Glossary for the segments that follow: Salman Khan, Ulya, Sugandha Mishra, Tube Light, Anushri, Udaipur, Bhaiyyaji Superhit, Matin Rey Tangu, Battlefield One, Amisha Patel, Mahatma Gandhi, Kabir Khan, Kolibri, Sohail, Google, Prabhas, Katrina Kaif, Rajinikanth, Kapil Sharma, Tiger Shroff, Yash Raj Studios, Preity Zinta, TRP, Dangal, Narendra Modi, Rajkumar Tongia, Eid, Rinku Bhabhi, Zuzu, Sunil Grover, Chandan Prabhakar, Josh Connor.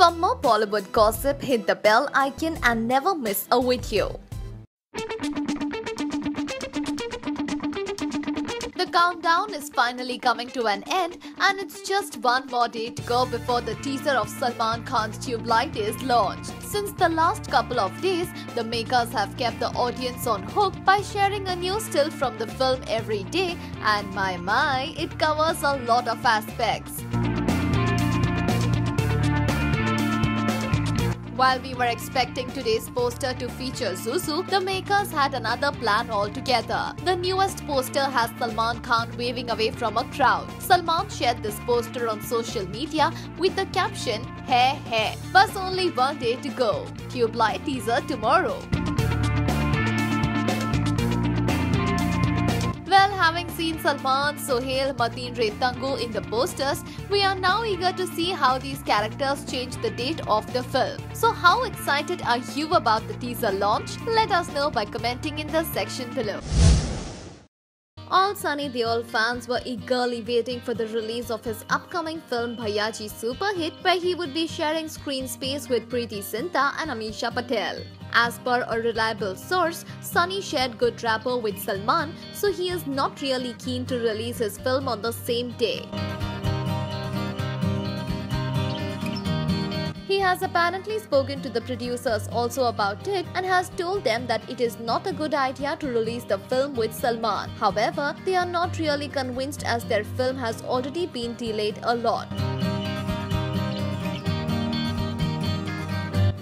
For more Bollywood gossip, hit the bell icon and never miss a video. The countdown is finally coming to an end and it's just one more day to go before the teaser of Salman Khan's Tube Light is launched. Since the last couple of days, the makers have kept the audience on hook by sharing a new still from the film every day, and my, it covers a lot of aspects. While we were expecting today's poster to feature Zuzu, the makers had another plan altogether. The newest poster has Salman Khan waving away from a crowd. Salman shared this poster on social media with the caption, "Hey, hey, bas only one day to go. Tube Light teaser tomorrow." Well, having seen Salman, Sohail, Matin Rey Tangu in the posters, we are now eager to see how these characters change the date of the film. So how excited are you about the teaser launch? Let us know by commenting in the section below. All Sunny Deol fans were eagerly waiting for the release of his upcoming film Bhaiyyaji Superhit, where he would be sharing screen space with Preity Zinta and Amisha Patel. As per a reliable source, Sunny shared good rapport with Salman, so he is not really keen to release his film on the same day. He has apparently spoken to the producers also about it and has told them that it is not a good idea to release the film with Salman. However, they are not really convinced as their film has already been delayed a lot.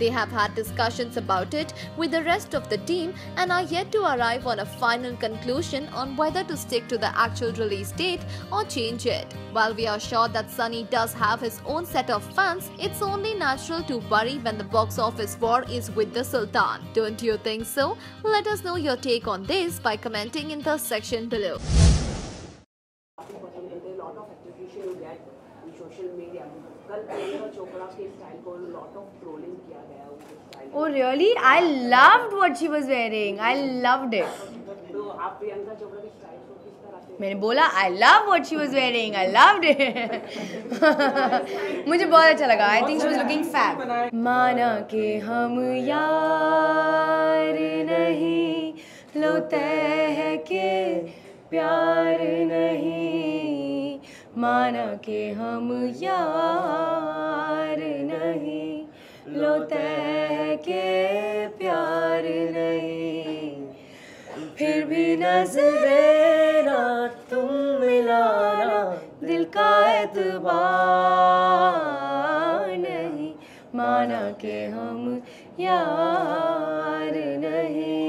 They have had discussions about it with the rest of the team and are yet to arrive on a final conclusion on whether to stick to the actual release date or change it. While we are sure that Sunny does have his own set of fans, it's only natural to worry when the box office war is with the Sultan. Don't you think so? Let us know your take on this by commenting in the section below. Oh really? I loved what she was wearing. I loved it. मैंने बोला I love what she was wearing. I loved it. मुझे बहुत अच्छा लगा. I think she was looking fab. माना के हम यार नहीं लोते हैं के प्यार नहीं माना के हम यार नहीं लोते के प्यार नहीं फिर भी नजरेना तुम मिलाना दिल का एतबार नहीं माना के हम यार नहीं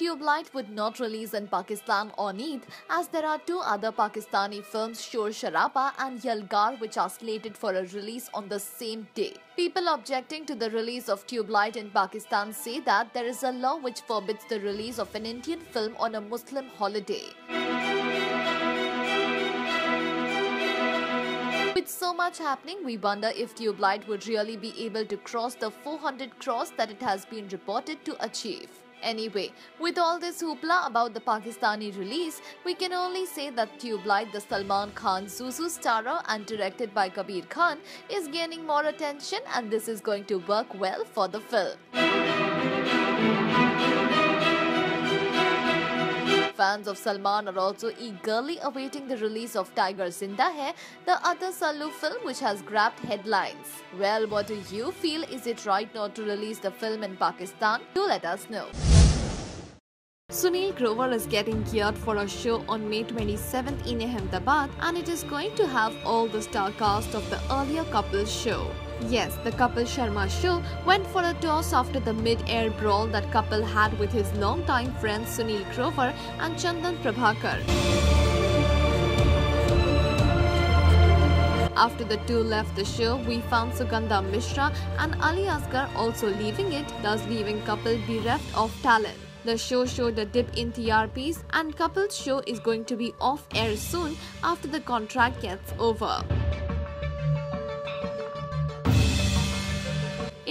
Tube Light would not release in Pakistan on Eid as there are two other Pakistani films Shor Sharaba and Yalgar which are slated for a release on the same day. People objecting to the release of Tube Light in Pakistan say that there is a law which forbids the release of an Indian film on a Muslim holiday. With so much happening, we wonder if Tube Light would really be able to cross the 400 crores that it has been reported to achieve. Anyway, with all this hoopla about the Pakistani release, we can only say that Tube Light, the Salman Khan Zuzu starrer and directed by Kabir Khan, is gaining more attention and this is going to work well for the film. Fans of Salman are also eagerly awaiting the release of Tiger Zinda Hai, the other Sallu film which has grabbed headlines. Well, what do you feel? Is it right not to release the film in Pakistan? Do let us know. Sunil Grover is getting geared for a show on May 27th in Ahmedabad and it is going to have all the star cast of the earlier Kapil show. Yes, the Kapil Sharma show went for a toss after the mid-air brawl that Kapil had with his longtime friends Sunil Grover and Chandan Prabhakar. After the two left the show, we found Sugandha Mishra and Ali Asghar also leaving it, thus leaving Kapil bereft of talent. The show showed a dip in TRPs and Kapil's show is going to be off air soon after the contract gets over.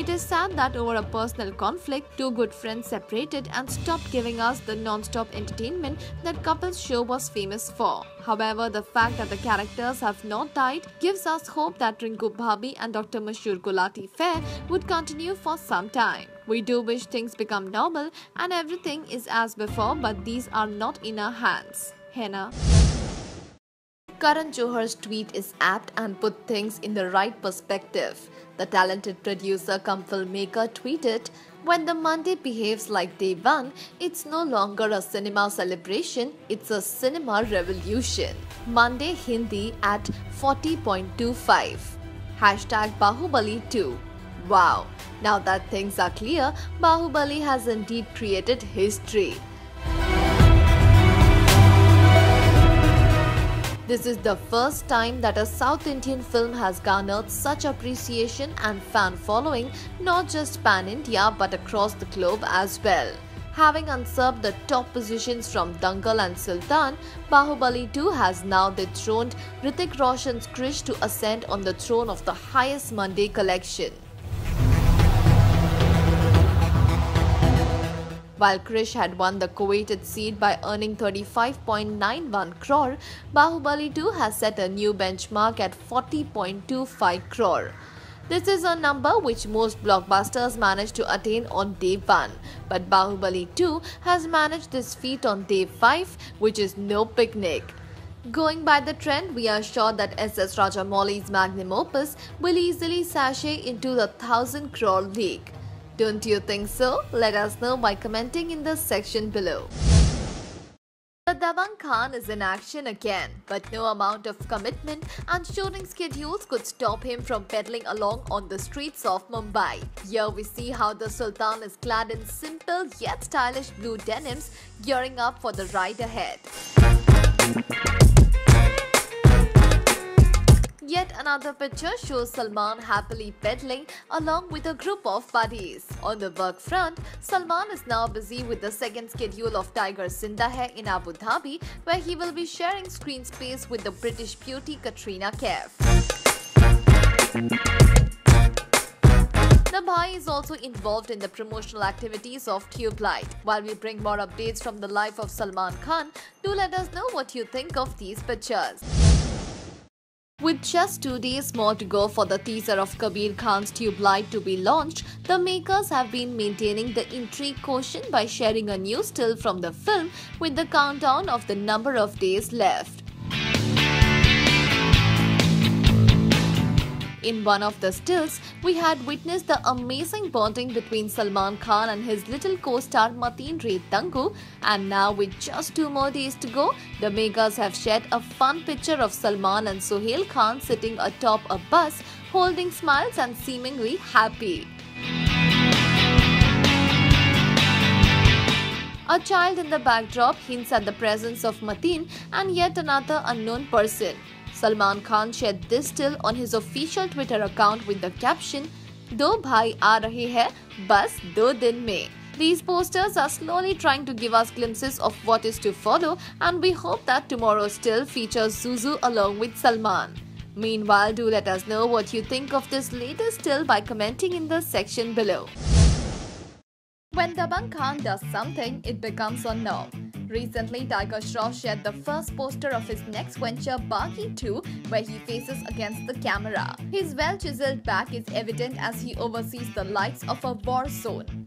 It is sad that over a personal conflict, two good friends separated and stopped giving us the non-stop entertainment that Kapil's show was famous for. However, the fact that the characters have not died gives us hope that Rinku Bhabhi and Dr. Mashoor Gulati fair would continue for some time. We do wish things become normal and everything is as before, but these are not in our hands. Henna. Karan Johar's tweet is apt and put things in the right perspective. The talented producer cum filmmaker tweeted, "When the Monday behaves like day one, it's no longer a cinema celebration, it's a cinema revolution. Monday Hindi at 40.25. #Baahubali 2. Wow, now that things are clear, Baahubali has indeed created history. This is the first time that a South Indian film has garnered such appreciation and fan following, not just pan-India but across the globe as well. Having usurped the top positions from Dangal and Sultan, Baahubali 2 has now dethroned Hrithik Roshan's Krrish to ascend on the throne of the highest Monday collection. While Krrish had won the coveted seat by earning 35.91 crore, Baahubali 2 has set a new benchmark at 40.25 crore. This is a number which most blockbusters manage to attain on day 1, but Baahubali 2 has managed this feat on day 5, which is no picnic. Going by the trend, we are sure that S.S. Rajamouli's magnum opus will easily sashay into the 1000 crore league. Don't you think so? Let us know by commenting in the section below. The Dabang Khan is in action again, but no amount of commitment and shooting schedules could stop him from peddling along on the streets of Mumbai. Here we see how the Sultan is clad in simple yet stylish blue denims, gearing up for the ride ahead. Yet another picture shows Salman happily peddling along with a group of buddies. On the work front, Salman is now busy with the second schedule of Tiger Zinda Hai in Abu Dhabi, where he will be sharing screen space with the British beauty Katrina Kaif. The Bhai is also involved in the promotional activities of Tube Light. While we bring more updates from the life of Salman Khan, do let us know what you think of these pictures. With just 2 days more to go for the teaser of Kabir Khan's Tube Light to be launched, the makers have been maintaining the intrigue quotient by sharing a new still from the film with the countdown of the number of days left. In one of the stills, we had witnessed the amazing bonding between Salman Khan and his little co-star Matin Rey Tangu, and now with just 2 more days to go, the makers have shared a fun picture of Salman and Suhail Khan sitting atop a bus, holding smiles and seemingly happy. A child in the backdrop hints at the presence of Matin and yet another unknown person. Salman Khan shared this still on his official Twitter account with the caption, "Do bhai aa rahe hai, bas 2 दिन mein." These posters are slowly trying to give us glimpses of what is to follow, and we hope that tomorrow's still features Zuzu along with Salman. Meanwhile, do let us know what you think of this latest still by commenting in the section below. When Dabang Khan does something, it becomes a norm. Recently, Tiger Shroff shared the first poster of his next venture, Baaghi 2, where he faces against the camera. His well-chiseled back is evident as he oversees the lights of a war zone.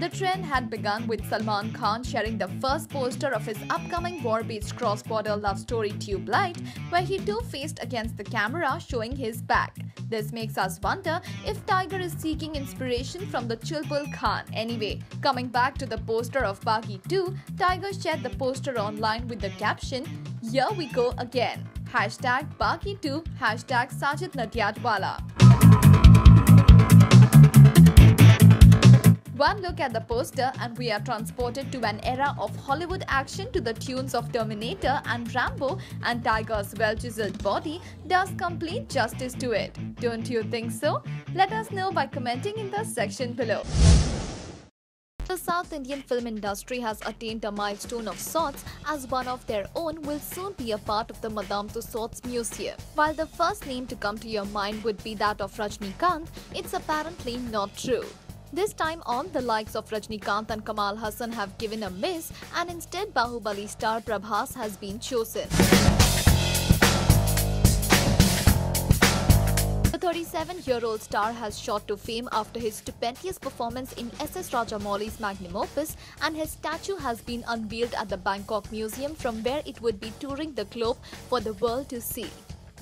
The trend had begun with Salman Khan sharing the first poster of his upcoming war-based cross-border love story Tube Light, where he too faced against the camera, showing his back. This makes us wonder if Tiger is seeking inspiration from the Chulbul Khan. Anyway, coming back to the poster of Baaghi 2, Tiger shared the poster online with the caption, "Here we go again. #Baaghi 2, #Sajid Nadiadwala." One look at the poster and we are transported to an era of Hollywood action to the tunes of Terminator and Rambo, and Tiger's well-chiseled body does complete justice to it. Don't you think so? Let us know by commenting in the section below. South Indian film industry has attained a milestone of sorts, as one of their own will soon be a part of the Madame Tussauds Museum. While the first name to come to your mind would be that of Rajinikanth, it's apparently not true. This time on, the likes of Rajinikanth and Kamal Hassan have given a miss, and instead Baahubali star Prabhas has been chosen. The 37-year-old star has shot to fame after his stupendous performance in S.S. Rajamouli's magnum opus, and his statue has been unveiled at the Bangkok Museum, from where it would be touring the globe for the world to see.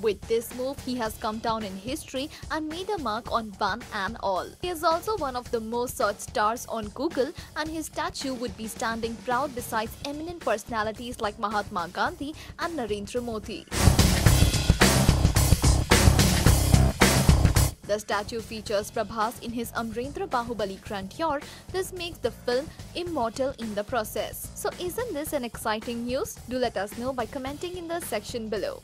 With this move, he has come down in history and made a mark on one and all. He is also one of the most searched stars on Google, and his statue would be standing proud beside eminent personalities like Mahatma Gandhi and Narendra Modi. The statue features Prabhas in his Amrendra Baahubali grandeur. This makes the film immortal in the process. So isn't this an exciting news? Do let us know by commenting in the section below.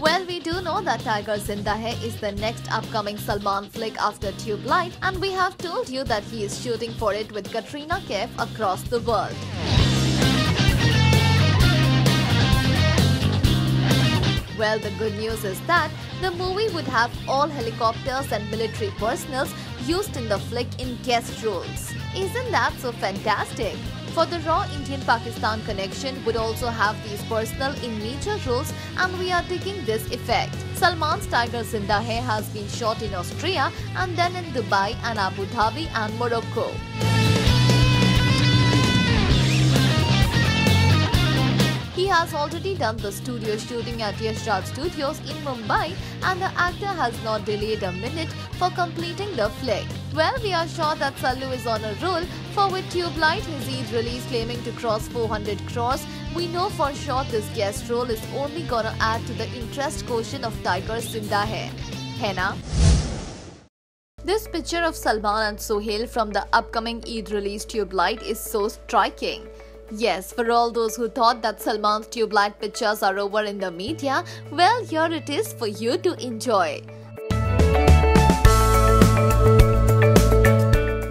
Well, we do know that Tiger Zinda Hai is the next upcoming Salman flick after Tube Light, and we have told you that he is shooting for it with Katrina Kaif across the world. Well, the good news is that the movie would have all helicopters and military personnel used in the flick in guest roles. Isn't that so fantastic? For the raw Indian-Pakistan connection would also have these personnel in major roles, and we are digging this effect. Salman's Tiger Zinda Hai has been shot in Austria and then in Dubai and Abu Dhabi and Morocco. He has already done the studio shooting at Yash Raj Studios in Mumbai, and the actor has not delayed a minute for completing the flick. Well, we are sure that Sallu is on a roll, for with Tube Light, his Eid release claiming to cross 400 crores, we know for sure this guest role is only gonna add to the interest quotient of Tiger Zinda Hai. Hai na? This picture of Salman and Sohail from the upcoming Eid release Tube Light is so striking. Yes, for all those who thought that Salman's Tube Light pictures are over in the media, well, here it is for you to enjoy.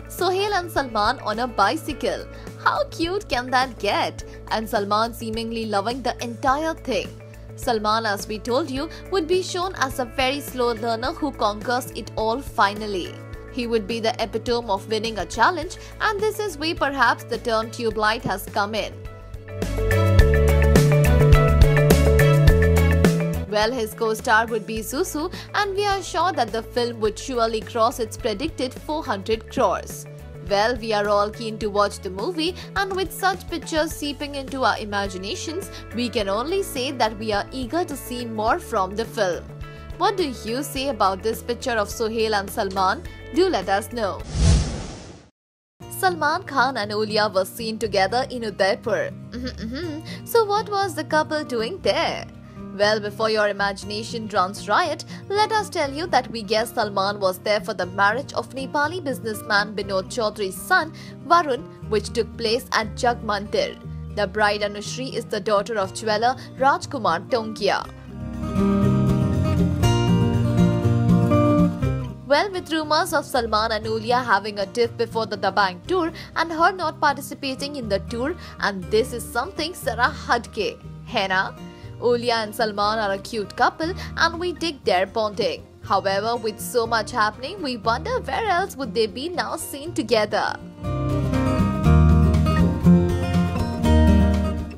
Sohail and Salman on a bicycle. How cute can that get? And Salman seemingly loving the entire thing. Salman, as we told you, would be shown as a very slow learner who conquers it all finally. He would be the epitome of winning a challenge, and this is where perhaps the term Tube Light has come in. Well, his co-star would be Zuzu, and we are sure that the film would surely cross its predicted 400 crores. Well, we are all keen to watch the movie, and with such pictures seeping into our imaginations, we can only say that we are eager to see more from the film. What do you say about this picture of Sohail and Salman? Do let us know. Salman Khan and Ulya were seen together in Udaipur. So what was the couple doing there? Well, before your imagination runs riot, let us tell you that we guess Salman was there for the marriage of Nepali businessman Binod Chaudhary's son, Varun, which took place at Jag Mandir. The bride Anushri is the daughter of jeweller Rajkumar Tongia. Well, with rumours of Salman and Ulya having a tiff before the Dabang tour and her not participating in the tour, and this is something Sara Hadke, hai na? Ulya and Salman are a cute couple, and we dig their bonding. However, with so much happening, we wonder where else would they be now seen together.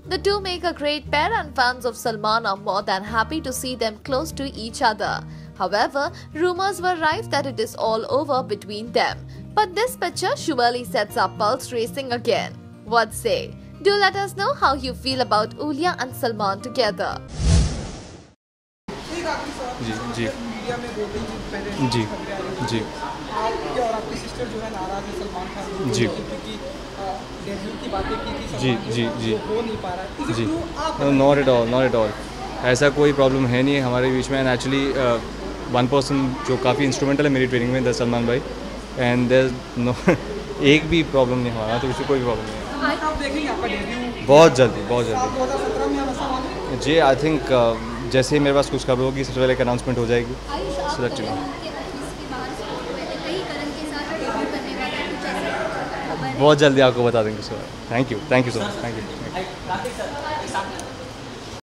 The two make a great pair, and fans of Salman are more than happy to see them close to each other. However, rumours were rife that it is all over between them. But this picture surely sets our pulse racing again. What say? Do let us know how you feel about Ulya and Salman together. Not at all, not at all. ऐसा कोई problem है नहीं हमारे बीच में. And actually one person जो काफ़ी instrumental है मेरी ट्रेनिंग में, द सलमान भाई, एंड देयर नो एक भी प्रॉब्लम नहीं हमारा, तो उससे कोई भी प्रॉब्लम नहीं है. बहुत जल्दी, बहुत जल्दी जी. आई थिंक जैसे ही मेरे पास कुछ खबर होगी सबसे पहले एक अनाउंसमेंट हो जाएगी. बहुत जल्दी आपको बता देंगे उसके बारे में। Thank you sir, thank you.